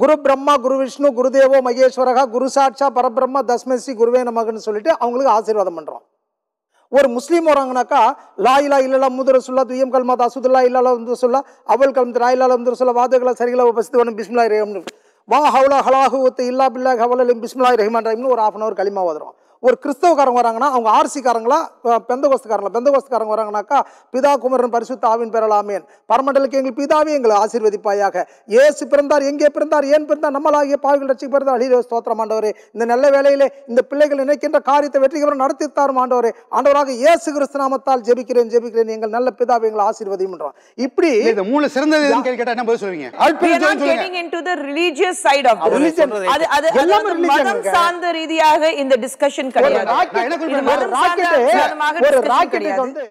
Guru Brahma, Guru Vishnu, Guru Devo, Maheshwaraga, Guru Satcha, Parabrahma, Dasmasi, Guruve Namagan Solita, Angular Asirada Mandra. Were Muslim Oranganaka, Laila Illa Mudrasula, Duyam Kalmada Sudala Illa Mdusula, Awal Kalmdraila Mdusula, Vadagla Sarila, Pastuan Bismillah Rehman, Wahala Halahu with the Illa Billa Haval and Bismillah Rehman, I know half an hour Kalima Vadra. Were Christo Karangaranga, Arsi Karangla, Pendavas Karangaranaka, Pida Kumar and Parsuta in Paralaman, Parmadal King Pida Vingla, Asir with the Payaka, Yes, Prenda, Yenge Prenda, Yen Prenda, Namala, Pagla Chiperda, Hidos, Totra Mandore, in the Nalevele, in the Pilegal Neck in the Kari, the Vetrigan, Narthar Mandore, Andoraki, Yes, Gristamatal, Jebikir and Jebikir and Yangal, Nala Pida Vingla, Asir with Imra. Ipri, the Mula Serena can get a number swinging. We are not getting into the religious side of the religion. Other in the discussion. Racket is on the